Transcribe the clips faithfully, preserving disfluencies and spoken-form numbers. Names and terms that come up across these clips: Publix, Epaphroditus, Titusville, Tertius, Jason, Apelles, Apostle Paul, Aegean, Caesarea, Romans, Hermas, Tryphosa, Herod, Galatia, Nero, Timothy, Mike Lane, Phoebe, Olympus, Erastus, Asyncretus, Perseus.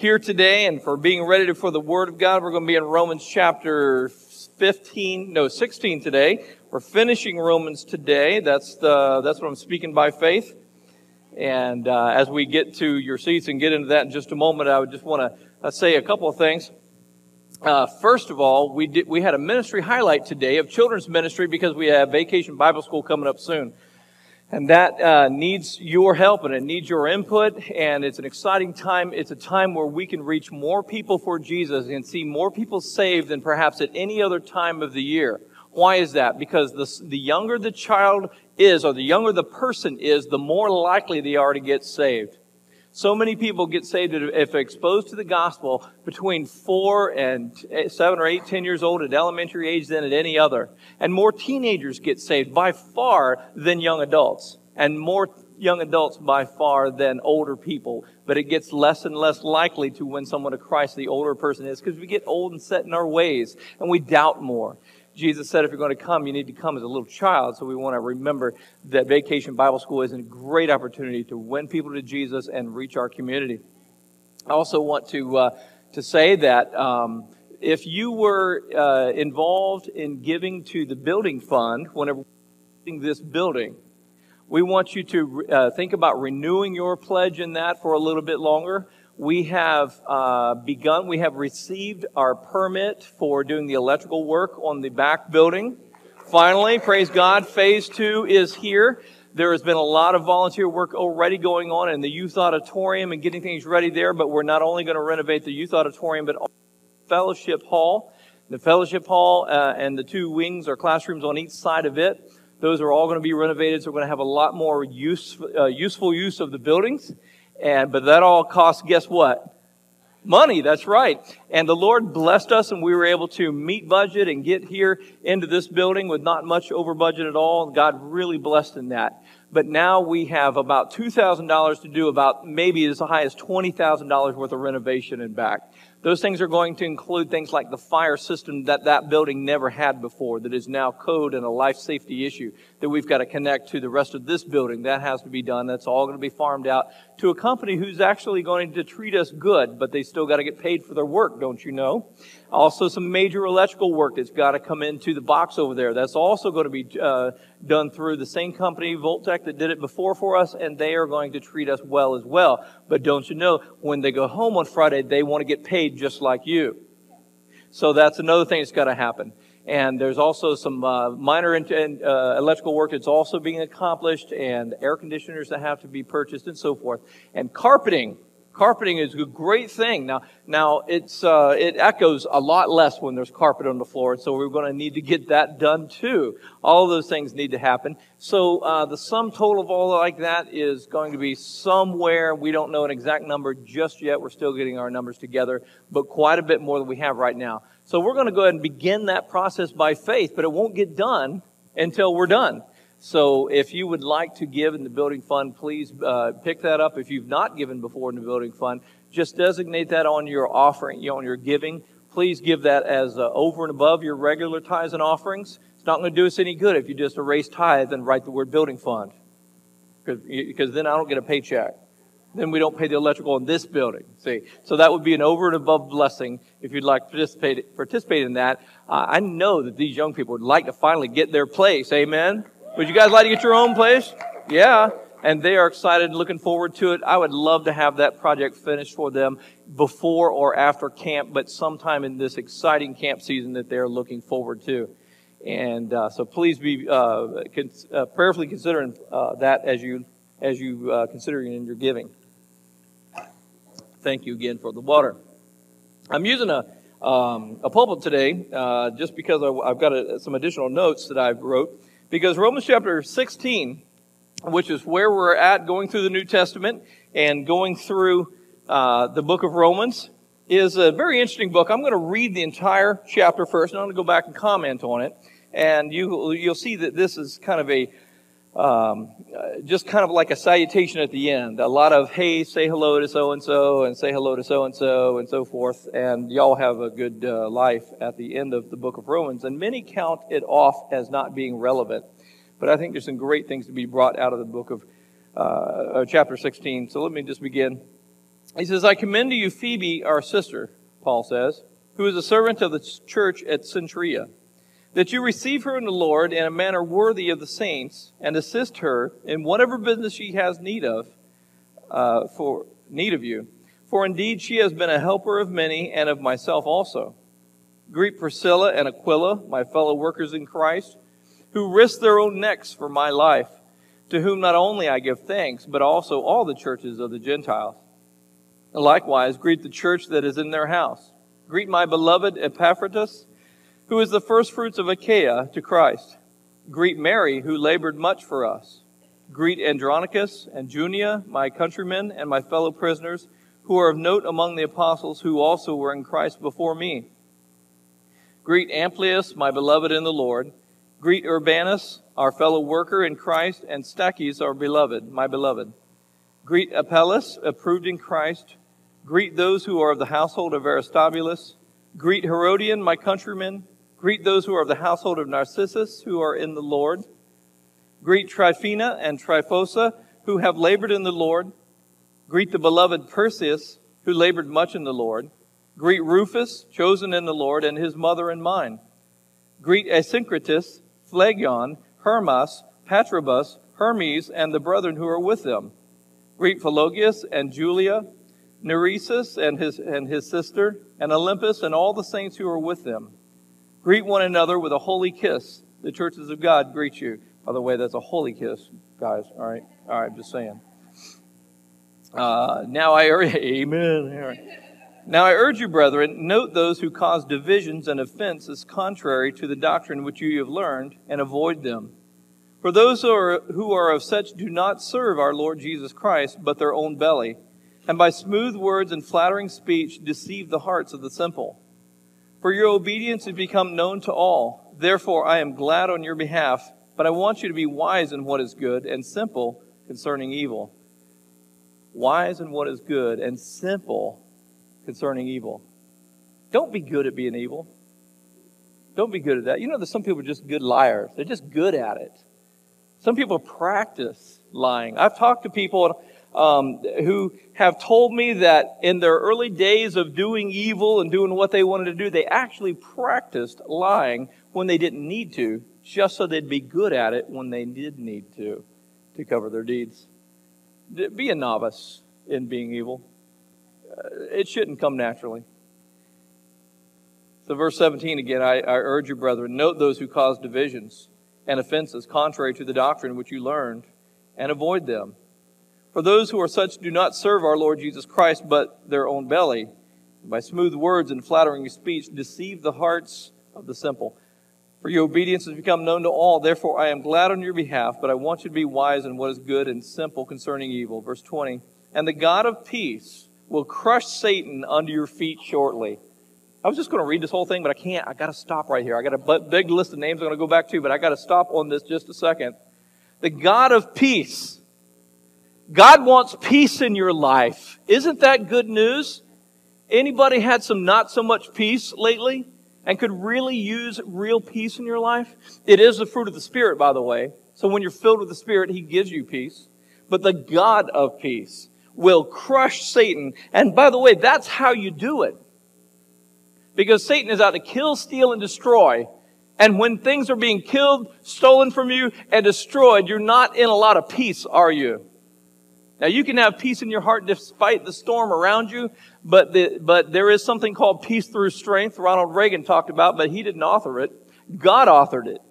here today and for being ready for the Word of God. We're going to be in Romans chapter fifteen, no, sixteen today. We're finishing Romans today. That's the that's what I'm speaking by faith. And uh, as we get to your seats and get into that in just a moment, I would just want to uh, say a couple of things. Uh, first of all, we did, we had a ministry highlight today of children's ministry because we have Vacation Bible School coming up soon. And that uh, needs your help and it needs your input, and it's an exciting time. It's a time where we can reach more people for Jesus and see more people saved than perhaps at any other time of the year. Why is that? Because the, the younger the child is, or the younger the person is, the more likely they are to get saved. So many people get saved if exposed to the gospel between four and seven or eight, ten years old at elementary age than at any other. And more teenagers get saved by far than young adults. And more young adults by far than older people. But it gets less and less likely to win someone to Christ the older person is, because we get old and set in our ways and we doubt more. Jesus said, if you're going to come, you need to come as a little child. So we want to remember that Vacation Bible School is a great opportunity to win people to Jesus and reach our community. I also want to uh, to say that um, if you were uh, involved in giving to the building fund, whenever we're building this building, we want you to uh, think about renewing your pledge in that for a little bit longer. We have uh, begun, we have received our permit for doing the electrical work on the back building. Finally, praise God, phase two is here. There has been a lot of volunteer work already going on in the youth auditorium and getting things ready there, but we're not only going to renovate the youth auditorium, but also the fellowship hall. The fellowship hall uh, and the two wings or classrooms on each side of it, those are all going to be renovated, so we're going to have a lot more use, uh, useful use of the buildings. And, but that all costs, guess what? Money, that's right. And the Lord blessed us, and we were able to meet budget and get here into this building with not much over budget at all. God really blessed in that. But now we have about two thousand dollars to do, about maybe as high as twenty thousand dollars worth of renovation and back. Those things are going to include things like the fire system that that building never had before, that is now code and a life safety issue that we've got to connect to the rest of this building. That has to be done. That's all going to be farmed out to a company who's actually going to treat us good, but they still got to get paid for their work, don't you know? Also, some major electrical work that's got to come into the box over there. That's also going to be uh, done through the same company, Voltech, that did it before for us, and they are going to treat us well as well. But don't you know, when they go home on Friday, they want to get paid just like you. So that's another thing that's got to happen. And there's also some uh, minor in, uh, electrical work that's also being accomplished, and air conditioners that have to be purchased and so forth. And carpeting. Carpeting is a great thing. Now, now it's uh, it echoes a lot less when there's carpet on the floor, so we're going to need to get that done too. All of those things need to happen. So uh, the sum total of all like that is going to be somewhere. We don't know an exact number just yet. We're still getting our numbers together, but quite a bit more than we have right now. So we're going to go ahead and begin that process by faith, but it won't get done until we're done. So if you would like to give in the building fund, please uh, pick that up. If you've not given before in the building fund, just designate that on your offering, on your giving. Please give that as uh, over and above your regular tithes and offerings. It's not going to do us any good if you just erase tithe and write the word building fund, because then I don't get a paycheck. Then we don't pay the electrical in this building, see. So that would be an over and above blessing if you'd like to participate, participate in that. Uh, I know that these young people would like to finally get their place, amen? Would you guys like to get your own place? Yeah. And they are excited and looking forward to it. I would love to have that project finished for them before or after camp, but sometime in this exciting camp season that they're looking forward to. And uh, so please be uh, cons- uh, prayerfully considering uh, that as you, as you uh, consider it in your giving. Thank you again for the water. I'm using a, um, a pulpit today uh, just because I, I've got a, some additional notes that I wrote. Because Romans chapter sixteen, which is where we're at going through the New Testament and going through uh, the book of Romans, is a very interesting book. I'm going to read the entire chapter first, and I'm going to go back and comment on it. And you, you'll see that this is kind of a, um, just kind of like a salutation at the end. A lot of, hey, say hello to so-and-so, and say hello to so-and-so, and so forth. And y'all have a good uh, life at the end of the book of Romans. And many count it off as not being relevant. But I think there's some great things to be brought out of the book of uh, chapter sixteen. So let me just begin He says, I commend to you Phoebe, our sister, Paul says, who is a servant of the church at Cenchrea, that you receive her in the Lord in a manner worthy of the saints, and assist her in whatever business she has need of, uh, for need of you. For indeed she has been a helper of many, and of myself also. Greet Priscilla and Aquila, my fellow workers in Christ, who risked their own necks for my life, to whom not only I give thanks, but also all the churches of the Gentiles. And likewise, greet the church that is in their house. Greet my beloved Epaphroditus, who is the firstfruits of Achaia to Christ. Greet Mary, who labored much for us. Greet Andronicus and Junia, my countrymen and my fellow prisoners, who are of note among the apostles, who also were in Christ before me. Greet Amplius, my beloved in the Lord. Greet Urbanus, our fellow worker in Christ, and Stachys, our beloved, my beloved. Greet Apelles, approved in Christ. Greet those who are of the household of Aristobulus. Greet Herodian, my countrymen. Greet those who are of the household of Narcissus, who are in the Lord. Greet Tryphena and Tryphosa, who have labored in the Lord. Greet the beloved Perseus, who labored much in the Lord. Greet Rufus, chosen in the Lord, and his mother and mine. Greet Asyncretus, Phlegion, Hermas, Patrobus, Hermes, and the brethren who are with them. Greet Philogius and Julia, Nereus and his, and his sister, and Olympus, and all the saints who are with them. Greet one another with a holy kiss. The churches of God greet you. By the way, that's a holy kiss, guys. All right, all right, just saying. Uh, now I urge, amen. All right. Now I urge you, brethren, note those who cause divisions and offenses contrary to the doctrine which you have learned, and avoid them. For those who are, who are of such do not serve our Lord Jesus Christ, but their own belly, and by smooth words and flattering speech deceive the hearts of the simple. For your obedience has become known to all. Therefore, I am glad on your behalf, but I want you to be wise in what is good and simple concerning evil. Wise in what is good and simple concerning evil. Don't be good at being evil. Don't be good at that. You know that some people are just good liars. They're just good at it. Some people practice lying. I've talked to people um, who have told me that in their early days of doing evil and doing what they wanted to do, they actually practiced lying when they didn't need to, just so they'd be good at it when they did need to, to cover their deeds. Be a novice in being evil. It shouldn't come naturally. So verse seventeen again, I, I urge you, brethren, note those who cause divisions and offenses contrary to the doctrine which you learned, and avoid them. For those who are such do not serve our Lord Jesus Christ, but their own belly. And by smooth words and flattering speech, deceive the hearts of the simple. For your obedience has become known to all. Therefore, I am glad on your behalf, but I want you to be wise in what is good and simple concerning evil. Verse twenty, and the God of peace will crush Satan under your feet shortly. I was just going to read this whole thing, but I can't. I got to stop right here. I got a big list of names I'm going to go back to, but I got to stop on this just a second. The God of peace. God wants peace in your life. Isn't that good news? Anybody had some not so much peace lately and could really use real peace in your life? It is the fruit of the Spirit, by the way. So when you're filled with the Spirit, He gives you peace. But the God of peace will crush Satan. And by the way, that's how you do it. Because Satan is out to kill, steal, and destroy. And when things are being killed, stolen from you, and destroyed, you're not in a lot of peace, are you? Now, you can have peace in your heart despite the storm around you, but the, but there is something called peace through strength. Ronald Reagan talked about, but he didn't author it. God authored it.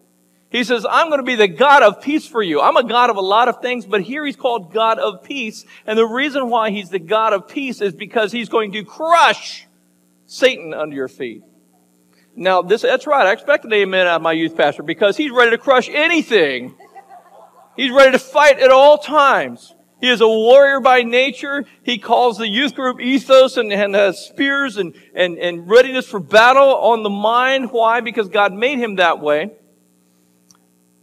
He says, I'm going to be the God of peace for you. I'm a God of a lot of things, but here He's called God of peace. And the reason why He's the God of peace is because He's going to crush Satan under your feet. Now, this that's right. I expect an amen out of my youth pastor because he's ready to crush anything. He's ready to fight at all times. He is a warrior by nature. He calls the youth group ethos and, and has spears and, and, and readiness for battle on the mind. Why? Because God made him that way.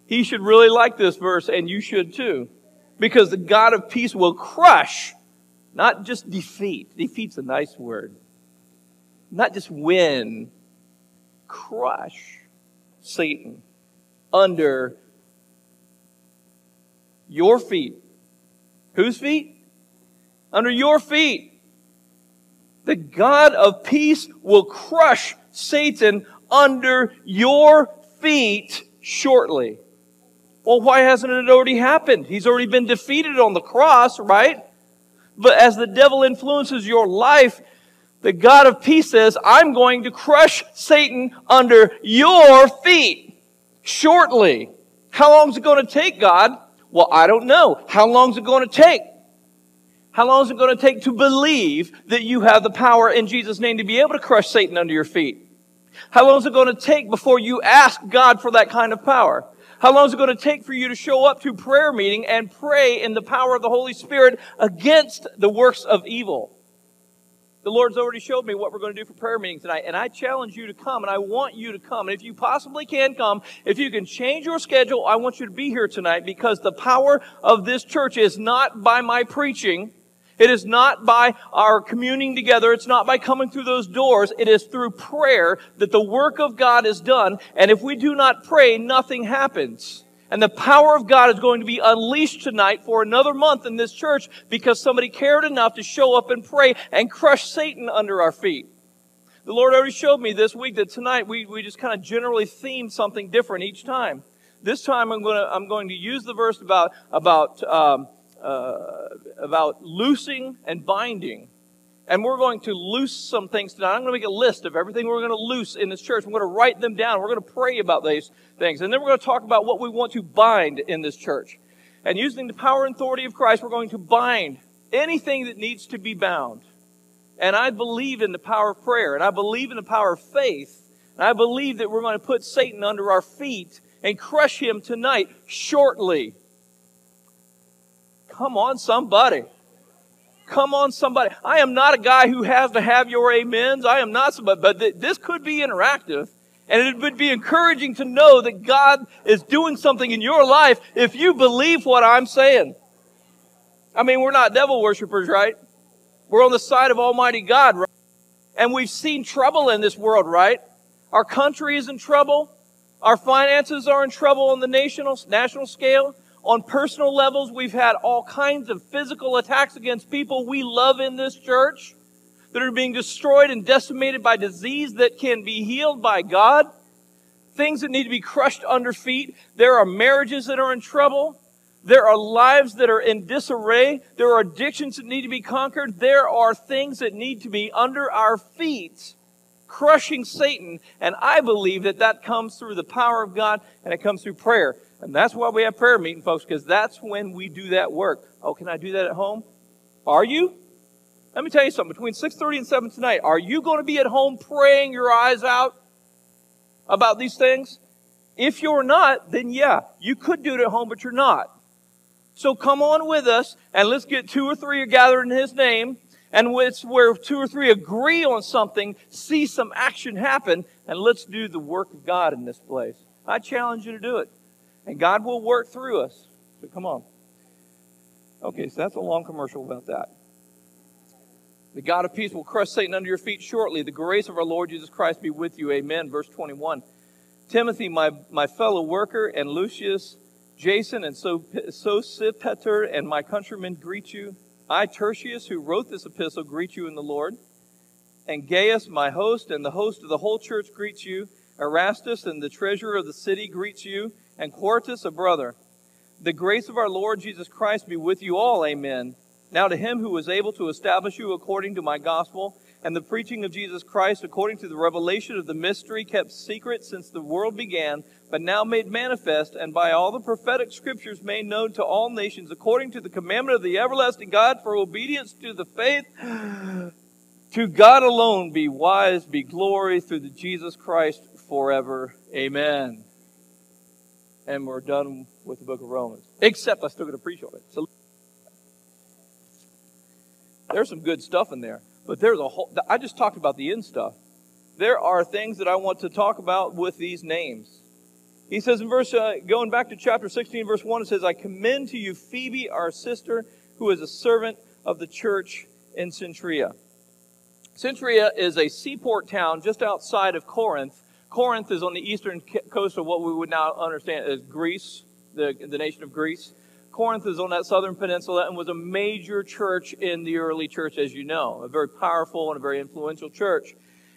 He should really like this verse, and you should too. Because the God of peace will crush, not just defeat. Defeat's a nice word. Not just win, crush Satan under your feet. Whose feet? Under your feet. the God of peace will crush Satan under your feet shortly. Well, why hasn't it already happened? He's already been defeated on the cross, right? But as the devil influences your life, the God of peace says, I'm going to crush Satan under your feet shortly. How long is it going to take, God? Well, I don't know. How long is it going to take? How long is it going to take to believe that you have the power in Jesus' name to be able to crush Satan under your feet? How long is it going to take before you ask God for that kind of power? How long is it going to take for you to show up to prayer meeting and pray in the power of the Holy Spirit against the works of evil? The Lord's already showed me what we're going to do for prayer meeting tonight, and I challenge you to come, and I want you to come. And if you possibly can come, if you can change your schedule, I want you to be here tonight, because the power of this church is not by my preaching. It is not by our communing together. It's not by coming through those doors. It is through prayer that the work of God is done, and if we do not pray, nothing happens. And the power of God is going to be unleashed tonight for another month in this church because somebody cared enough to show up and pray and crush Satan under our feet. The Lord already showed me this week that tonight we, we just kind of generally theme something different each time. This time I'm going to, I'm going to use the verse about, about, um, uh, about loosing and binding. And we're going to loose some things tonight. I'm going to make a list of everything we're going to loose in this church. I'm going to write them down. We're going to pray about these things. And then we're going to talk about what we want to bind in this church. And using the power and authority of Christ, we're going to bind anything that needs to be bound. And I believe in the power of prayer. And I believe in the power of faith. And I believe that we're going to put Satan under our feet and crush him tonight shortly. Come on, somebody. Come on, somebody. I am not a guy who has to have your amens. I am not somebody, but th- this could be interactive, and it would be encouraging to know that God is doing something in your life if you believe what I'm saying. I mean, we're not devil worshipers, right? We're on the side of Almighty God, right? And we've seen trouble in this world, right? Our country is in trouble. Our finances are in trouble on the national, national scale. On personal levels, we've had all kinds of physical attacks against people we love in this church that are being destroyed and decimated by disease that can be healed by God, things that need to be crushed under feet. There are marriages that are in trouble. There are lives that are in disarray. There are addictions that need to be conquered. There are things that need to be under our feet, crushing Satan. And I believe that that comes through the power of God, and it comes through prayer. And that's why we have prayer meeting, folks, because that's when we do that work. Oh, can I do that at home? Are you? Let me tell you something. Between six thirty and seven tonight, are you going to be at home praying your eyes out about these things? If you're not, then yeah, you could do it at home, but you're not. So come on with us, and let's get two or three are gathered in His name. And it's where two or three agree on something, see some action happen, and let's do the work of God in this place. I challenge you to do it. And God will work through us. So come on. Okay, so that's a long commercial about that. The God of peace will crush Satan under your feet shortly. The grace of our Lord Jesus Christ be with you. Amen. Verse twenty-one. Timothy, my, my fellow worker, and Lucius, Jason, and so Sosipater, and my countrymen greet you. I, Tertius, who wrote this epistle, greet you in the Lord. And Gaius, my host, and the host of the whole church greets you. Erastus, and the treasurer of the city greets you. And Quartus, a brother. The grace of our Lord Jesus Christ be with you all. Amen. Now to Him who was able to establish you according to my gospel and the preaching of Jesus Christ according to the revelation of the mystery kept secret since the world began, but now made manifest, and by all the prophetic scriptures made known to all nations according to the commandment of the everlasting God for obedience to the faith. To God alone be wise, be glory through the Jesus Christ forever. Amen. And we're done with the book of Romans. Except I still got to preach on it. So there's some good stuff in there. But there's a whole... I just talked about the end stuff. There are things that I want to talk about with these names. He says in verse... Uh, going back to chapter sixteen, verse one, it says, I commend to you Phoebe, our sister, who is a servant of the church in Cenchrea. Cenchrea is a seaport town just outside of Corinth. Corinth is on the eastern coast of what we would now understand as Greece, the, the nation of Greece. Corinth is on that southern peninsula and was a major church in the early church, as you know, a very powerful and a very influential church.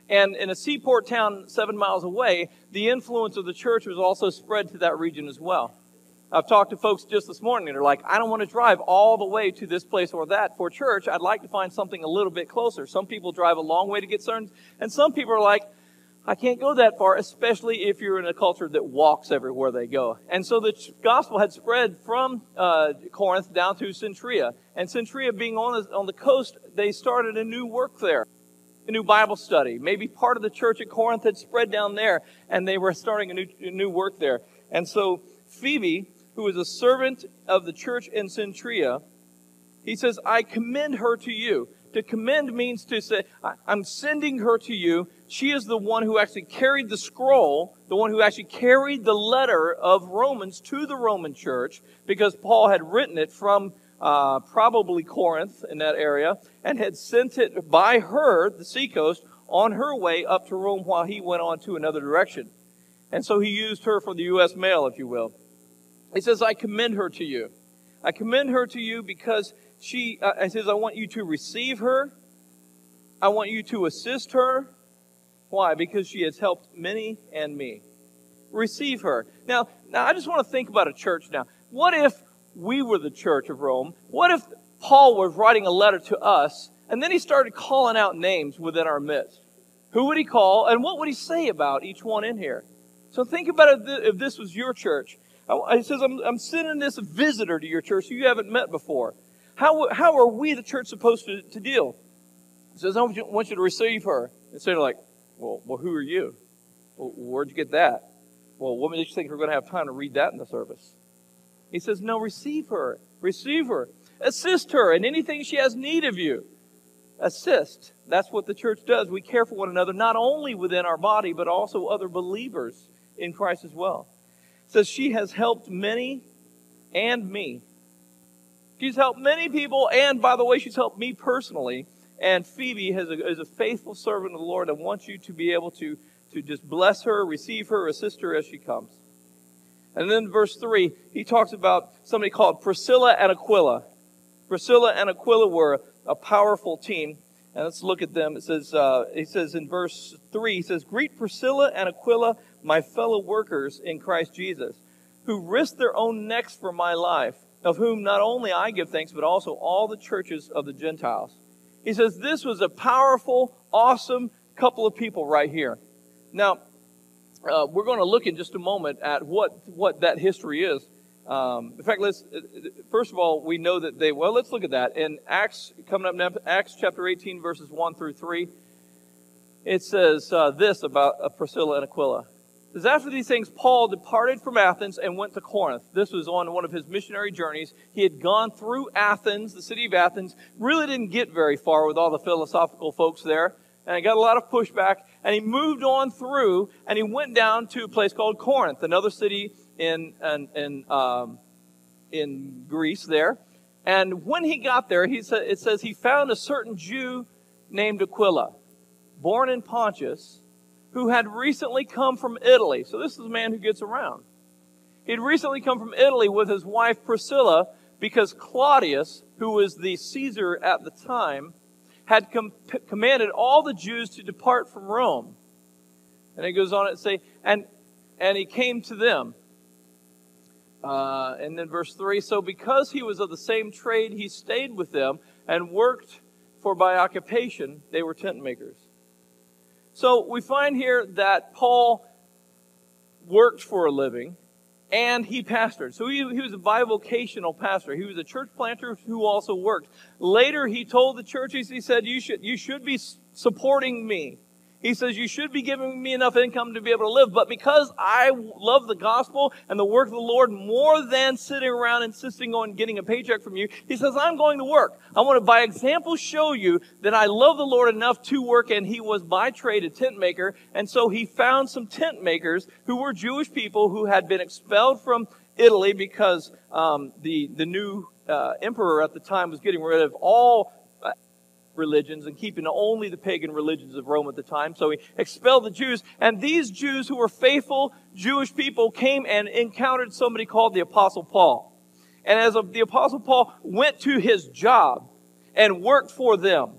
And in a seaport town seven miles away, the influence of the church was also spread to that region as well. I've talked to folks just this morning, and they're like, I don't want to drive all the way to this place or that for church. I'd like to find something a little bit closer. Some people drive a long way to get certain, and some people are like, I can't go that far, especially if you're in a culture that walks everywhere they go. And so the gospel had spread from uh, Corinth down to Cenchrea. And Cenchrea being on the, on the coast, they started a new work there, a new Bible study. Maybe part of the church at Corinth had spread down there, and they were starting a new, a new work there. And so Phoebe, who is a servant of the church in Cenchrea, he says, I commend her to you. To commend means to say, I'm sending her to you. She is the one who actually carried the scroll, the one who actually carried the letter of Romans to the Roman church, because Paul had written it from uh, probably Corinth in that area, and had sent it by her, the seacoast, on her way up to Rome while he went on to another direction. And so he used her for the U S mail, if you will. He says, I commend her to you. I commend her to you because she, uh, it says, I want you to receive her. I want you to assist her. Why? Because she has helped many and me. Receive her. Now, now I just want to think about a church now. What if we were the church of Rome? What if Paul was writing a letter to us, and then he started calling out names within our midst? Who would he call, and what would he say about each one in here? So think about it if this was your church. He says, I'm, I'm sending this visitor to your church who you haven't met before. How, how are we, the church, supposed to, to deal? He says, I want you, want you to receive her. And so they're like, well, well, who are you? Well, where'd you get that? Well, what makes you think we're going to have time to read that in the service? He says, no, receive her. Receive her. Assist her in anything she has need of you. Assist. That's what the church does. We care for one another, not only within our body, but also other believers in Christ as well. Says she has helped many and me. She's helped many people, and by the way, she's helped me personally. And Phoebe has a, is a faithful servant of the Lord, and wants you to be able to, to just bless her, receive her, assist her as she comes. And then verse three, he talks about somebody called Priscilla and Aquila. Priscilla and Aquila were a powerful team. And let's look at them. It says, uh, he says in verse three, he says, greet Priscilla and Aquila, my fellow workers in Christ Jesus, who risked their own necks for my life, of whom not only I give thanks, but also all the churches of the Gentiles. He says, this was a powerful, awesome couple of people right here. Now, uh, we're going to look in just a moment at what, what that history is. Um, in fact, let's, first of all, we know that they, well, let's look at that. In Acts, coming up now, Acts chapter eighteen, verses one through three, it says uh, this about uh, Priscilla and Aquila. It says, after these things, Paul departed from Athens and went to Corinth. This was on one of his missionary journeys. He had gone through Athens, the city of Athens, really didn't get very far with all the philosophical folks there, and he got a lot of pushback, and he moved on through, and he went down to a place called Corinth, another city in in in, um, in Greece there. And when he got there, he sa it says he found a certain Jew named Aquila, born in Pontus, who had recently come from Italy. So this is a man who gets around. He'd recently come from Italy with his wife Priscilla, because Claudius, who was the Caesar at the time, had com commanded all the Jews to depart from Rome. And it goes on to say, and, and he came to them. Uh, and then verse three, so because he was of the same trade, he stayed with them and worked, for by occupation they were tent makers. So we find here that Paul worked for a living and he pastored. So he, he was a bivocational pastor. He was a church planter who also worked. Later he told the churches, he said, you should, you should be supporting me. He says, you should be giving me enough income to be able to live, but because I love the gospel and the work of the Lord more than sitting around insisting on getting a paycheck from you, he says, I'm going to work. I want to, by example, show you that I love the Lord enough to work, and he was by trade a tent maker, and so he found some tent makers who were Jewish people who had been expelled from Italy because um, the, the new uh, emperor at the time was getting rid of all religions and keeping only the pagan religions of Rome at the time. So he expelled the Jews, and these Jews who were faithful Jewish people came and encountered somebody called the Apostle Paul. And as the Apostle Paul went to his job and worked for them,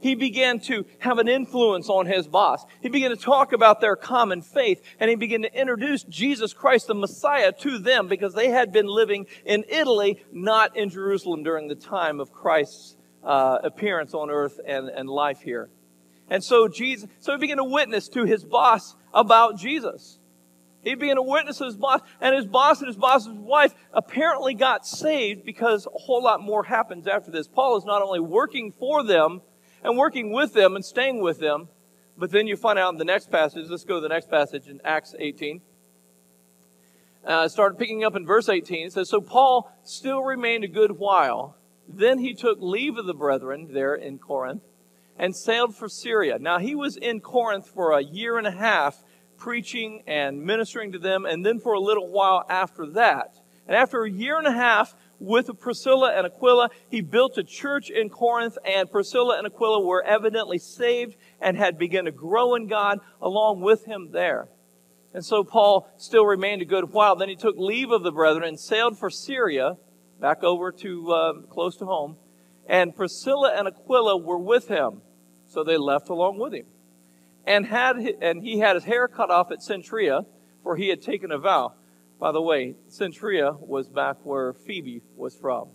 he began to have an influence on his boss. He began to talk about their common faith, and he began to introduce Jesus Christ, the Messiah, to them, because they had been living in Italy, not in Jerusalem, during the time of Christ's uh, appearance on earth and, and life here. And so Jesus, so he began to witness to his boss about Jesus. He began to witness to his boss, and his boss and his boss's wife apparently got saved, because a whole lot more happens after this. Paul is not only working for them, and working with them and staying with them. But then you find out in the next passage. Let's go to the next passage in Acts eighteen. Uh, start picking up in verse eighteen. It says, "So Paul still remained a good while. Then he took leave of the brethren there in Corinth and sailed for Syria." Now he was in Corinth for a year and a half preaching and ministering to them. And then for a little while after that. And after a year and a half with Priscilla and Aquila, he built a church in Corinth, and Priscilla and Aquila were evidently saved and had begun to grow in God along with him there. And so Paul still remained a good while. Then he took leave of the brethren and sailed for Syria, back over to uh, close to home, and Priscilla and Aquila were with him, so they left along with him. And, had, and he had his hair cut off at Cenchrea, for he had taken a vow. By the way, Cenchrea was back where Phoebe was from.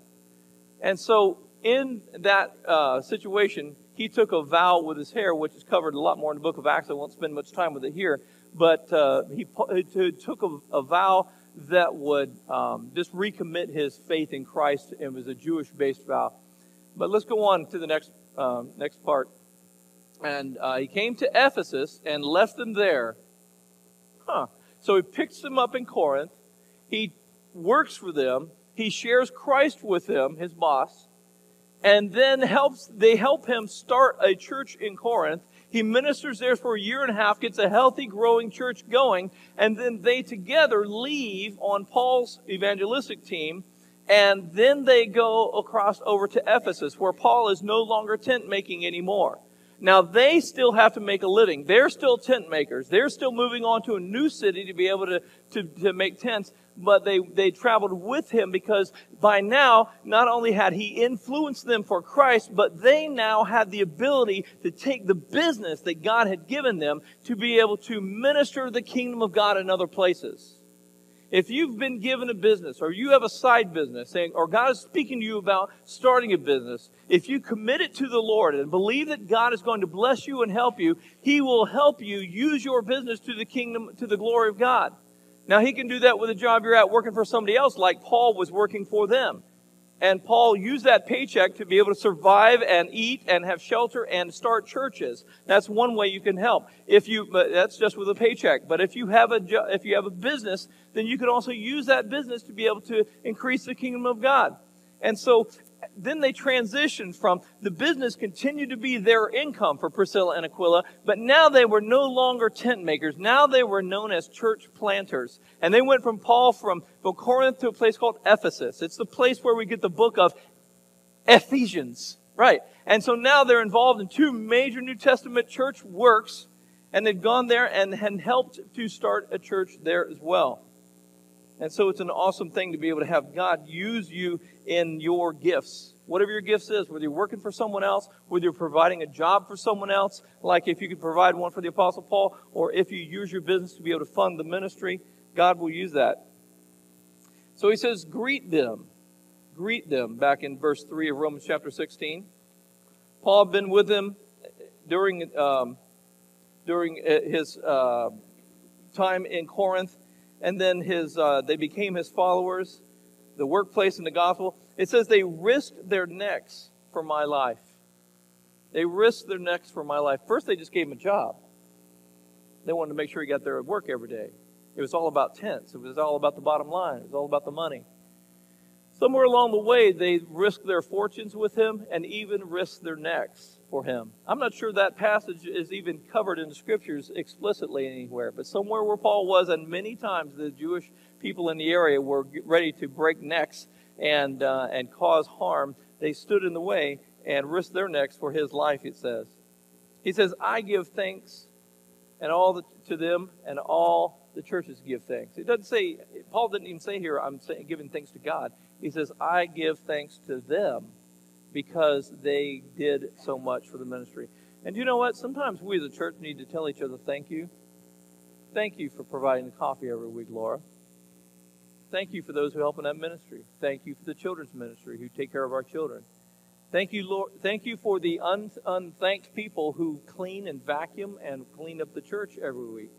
And so in that uh, situation, he took a vow with his hair, which is covered a lot more in the book of Acts. I won't spend much time with it here. But uh, he, he took a, a vow that would um, just recommit his faith in Christ. It was a Jewish-based vow. But let's go on to the next, um, next part. And uh, he came to Ephesus and left them there. Huh. So he picks them up in Corinth. He works for them. He shares Christ with them, his boss, and then helps. They help him start a church in Corinth. He ministers there for a year and a half, gets a healthy, growing church going, and then they together leave on Paul's evangelistic team, and then they go across over to Ephesus, where Paul is no longer tent-making anymore. Now, they still have to make a living. They're still tent makers. They're still moving on to a new city to be able to, to, to make tents. But they, they traveled with him, because by now, not only had he influenced them for Christ, but they now had the ability to take the business that God had given them to be able to minister the kingdom of God in other places. If you've been given a business, or you have a side business, saying, or God is speaking to you about starting a business, if you commit it to the Lord and believe that God is going to bless you and help you, He will help you use your business to the kingdom, to the glory of God. Now, He can do that with a job you're at working for somebody else, like Paul was working for them. And Paul used that paycheck to be able to survive and eat and have shelter and start churches. That's one way you can help. If you, that's just with a paycheck. But if you have a if you have a business, then you can also use that business to be able to increase the kingdom of God. And so then they transitioned from the business continued to be their income for Priscilla and Aquila, but now they were no longer tent makers. Now they were known as church planters. And they went from Paul from, from Corinth to a place called Ephesus. It's the place where we get the book of Ephesians, right? And so now they're involved in two major New Testament church works, and they've gone there and, and helped to start a church there as well. And so it's an awesome thing to be able to have God use you in your gifts. Whatever your gifts is, whether you're working for someone else, whether you're providing a job for someone else, like if you could provide one for the Apostle Paul, or if you use your business to be able to fund the ministry, God will use that. So he says, greet them. Greet them, back in verse three of Romans chapter sixteen. Paul had been with them during, um, during his uh, time in Corinth. And then his, uh, they became his followers, the workplace and the gospel. It says they risked their necks for my life. They risked their necks for my life. First, they just gave him a job. They wanted to make sure he got there at work every day. It was all about tents. It was all about the bottom line. It was all about the money. Somewhere along the way, they risked their fortunes with him and even risked their necks for him. I'm not sure that passage is even covered in the scriptures explicitly anywhere, but somewhere where Paul was, and many times the Jewish people in the area were ready to break necks and, uh, and cause harm. They stood in the way and risked their necks for his life, it says. He says, I give thanks and all the, to them, and all the churches give thanks. It doesn't say, Paul didn't even say here, I'm saying, giving thanks to God. He says, I give thanks to them because they did so much for the ministry. And you know what? Sometimes we as a church need to tell each other, thank you. Thank you for providing the coffee every week, Laura. Thank you for those who help in that ministry. Thank you for the children's ministry who take care of our children. Thank you, Lord. Thank you for the un unthanked people who clean and vacuum and clean up the church every week.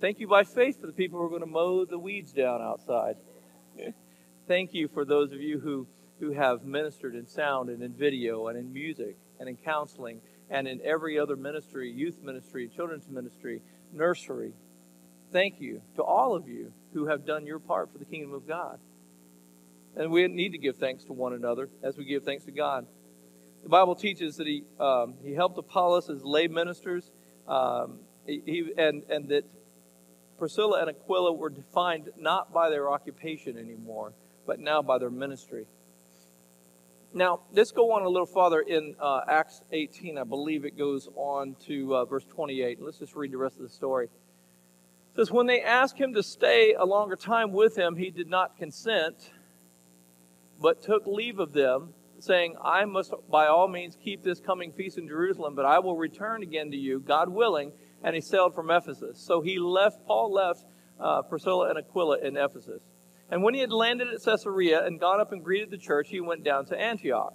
Thank you by faith for the people who are going to mow the weeds down outside. Thank you for those of you who, who have ministered in sound and in video and in music and in counseling and in every other ministry, youth ministry, children's ministry, nursery. Thank you to all of you who have done your part for the kingdom of God. And we need to give thanks to one another as we give thanks to God. The Bible teaches that he um, he helped Apollos as lay ministers, um, he, and and that Priscilla and Aquila were defined not by their occupation anymore, but now by their ministry. Now let's go on a little farther in uh, Acts eighteen. I believe it goes on to uh, verse twenty-eight. Let's just read the rest of the story. It says, when they asked him to stay a longer time with him, he did not consent, but took leave of them, saying, I must by all means keep this coming feast in Jerusalem, but I will return again to you, God willing. And he sailed from Ephesus. So he left, Paul left uh, Priscilla and Aquila in Ephesus. And when he had landed at Caesarea and gone up and greeted the church, he went down to Antioch.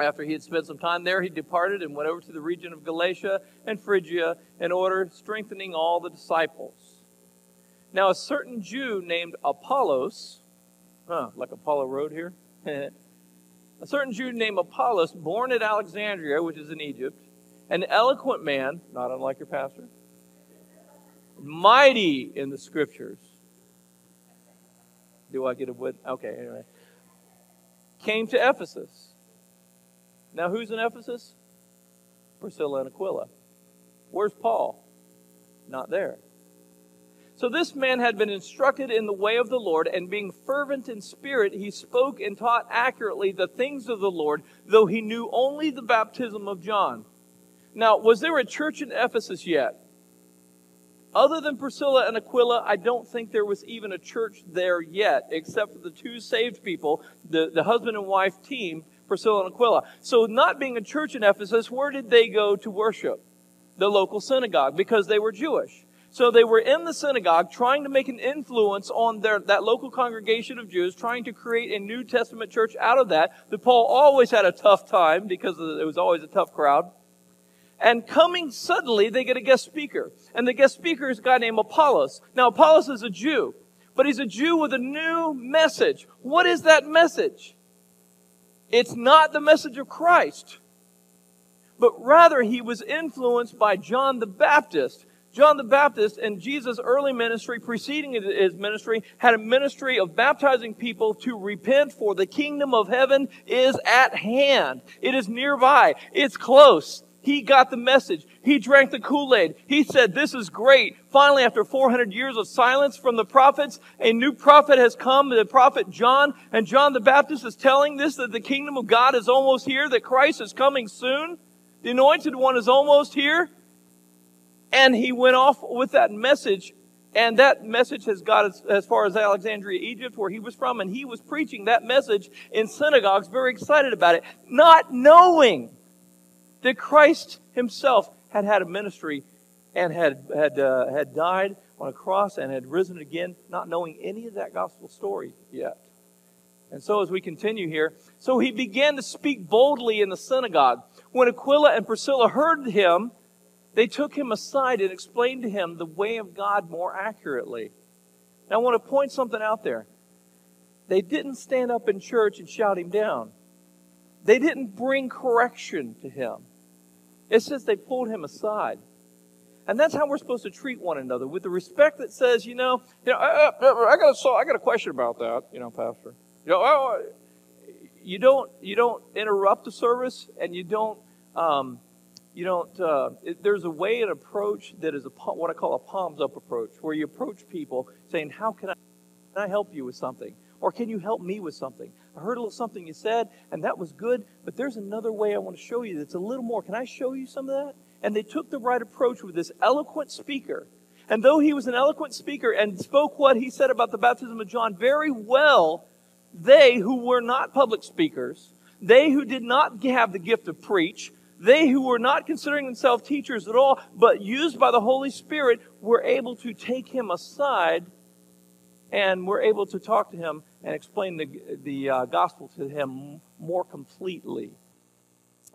After he had spent some time there, he departed and went over to the region of Galatia and Phrygia in order, strengthening all the disciples. Now a certain Jew named Apollos, Huh, like Apollo Road here. A certain Jew named Apollos, born at Alexandria, which is in Egypt, an eloquent man, not unlike your pastor, mighty in the scriptures. Do I get a witness? Okay, anyway. Came to Ephesus. Now who's in Ephesus? Priscilla and Aquila. Where's Paul? Not there. So this man had been instructed in the way of the Lord, and being fervent in spirit, he spoke and taught accurately the things of the Lord, though he knew only the baptism of John. Now, was there a church in Ephesus yet? Other than Priscilla and Aquila, I don't think there was even a church there yet, except for the two saved people, the, the husband and wife team, Priscilla and Aquila. So not being a church in Ephesus, where did they go to worship? The local synagogue, because they were Jewish. So they were in the synagogue trying to make an influence on their, that local congregation of Jews, trying to create a New Testament church out of that. That Paul always had a tough time because it was always a tough crowd. And coming suddenly, they get a guest speaker. And the guest speaker is a guy named Apollos. Now, Apollos is a Jew, but he's a Jew with a new message. What is that message? It's not the message of Christ, but rather he was influenced by John the Baptist. John the Baptist and Jesus' early ministry, preceding his ministry, had a ministry of baptizing people to repent, for the kingdom of heaven is at hand. It is nearby. It's close. He got the message. He drank the Kool-Aid. He said, this is great. Finally, after four hundred years of silence from the prophets, a new prophet has come, the prophet John. And John the Baptist is telling this, that the kingdom of God is almost here, that Christ is coming soon. The anointed one is almost here. And he went off with that message, and that message has got as, as far as Alexandria, Egypt, where he was from, and he was preaching that message in synagogues, very excited about it, not knowing that Christ himself had had a ministry and had, had, uh, had died on a cross and had risen again, not knowing any of that gospel story yet. And so as we continue here, so he began to speak boldly in the synagogue. When Aquila and Priscilla heard him, they took him aside and explained to him the way of God more accurately. Now, I want to point something out there. They didn't stand up in church and shout him down. They didn't bring correction to him. It says they pulled him aside. And that's how we're supposed to treat one another, with the respect that says, you know, you know, I, I, I got a, I got a question about that, you know, Pastor. You know, I, you don't, you don't interrupt the service, and you don't. Um, You don't, uh, it, there's a way and approach that is a, what I call a palms up approach, where you approach people saying, how can I, can I help you with something? Or can you help me with something? I heard a little something you said, and that was good, but there's another way I want to show you that's a little more. Can I show you some of that? And they took the right approach with this eloquent speaker. And though he was an eloquent speaker and spoke what he said about the baptism of John very well, they who were not public speakers, they who did not have the gift of preach, they who were not considering themselves teachers at all, but used by the Holy Spirit, were able to take him aside and were able to talk to him and explain the, the uh, gospel to him more completely.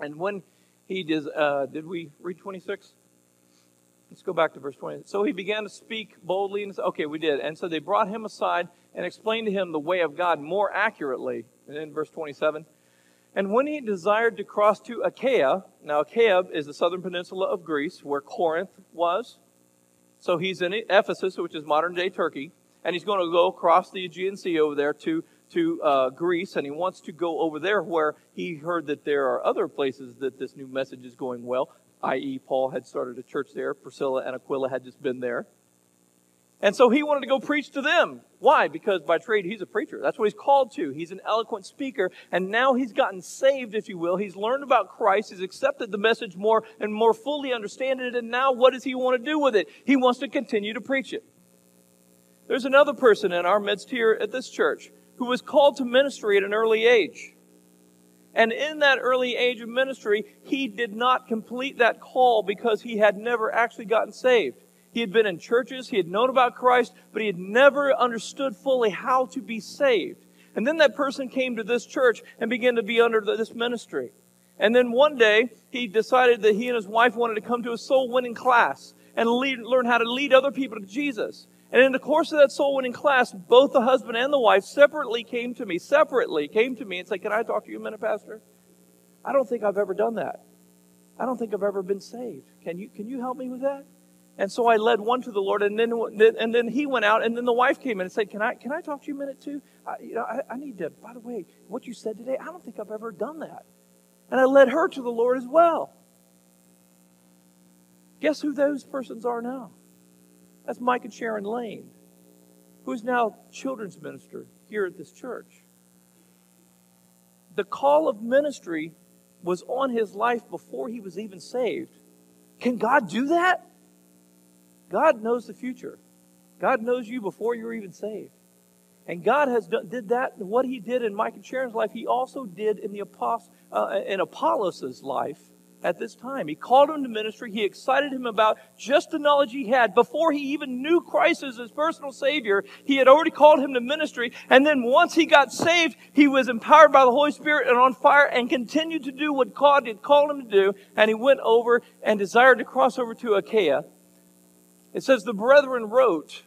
And when he did, uh, did we read twenty-six? Let's go back to verse twenty. So he began to speak boldly. And okay, we did. And so they brought him aside and explained to him the way of God more accurately. And then verse twenty-seven. And when he desired to cross to Achaia, now Achaia is the southern peninsula of Greece where Corinth was. So he's in Ephesus, which is modern-day Turkey. And he's going to go across the Aegean Sea over there to, to uh, Greece. And he wants to go over there where he heard that there are other places that this new message is going well. that is. Paul had started a church there. Priscilla and Aquila had just been there. And so he wanted to go preach to them. Why? Because by trade he's a preacher. That's what he's called to. He's an eloquent speaker. And now he's gotten saved, if you will. He's learned about Christ. He's accepted the message more and more fully understanding it. And now what does he want to do with it? He wants to continue to preach it. There's another person in our midst here at this church who was called to ministry at an early age. And in that early age of ministry, he did not complete that call because he had never actually gotten saved. He had been in churches, he had known about Christ, but he had never understood fully how to be saved. And then that person came to this church and began to be under this ministry. And then one day, he decided that he and his wife wanted to come to a soul-winning class and lead, learn how to lead other people to Jesus. And in the course of that soul-winning class, both the husband and the wife separately came to me, separately came to me and said, "Can I talk to you a minute, Pastor? I don't think I've ever done that. I don't think I've ever been saved. Can you, can you help me with that?" And so I led one to the Lord, and then and then he went out, and then the wife came in and said, "Can I, can I talk to you a minute too? I, you know, I, I need to, by the way, what you said today, I don't think I've ever done that." And I led her to the Lord as well. Guess who those persons are now? That's Mike and Sharon Lane, who's now children's minister here at this church. The call of ministry was on his life before he was even saved. Can God do that? God knows the future. God knows you before you're even saved. And God has done, did that, what he did in Mike and Sharon's life, he also did in, the Apost, uh, in Apollos' life. At this time, he called him to ministry. He excited him about just the knowledge he had. Before he even knew Christ as his personal Savior, he had already called him to ministry. And then once he got saved, he was empowered by the Holy Spirit and on fire and continued to do what God had called him to do. And he went over and desired to cross over to Achaia. It says the brethren wrote,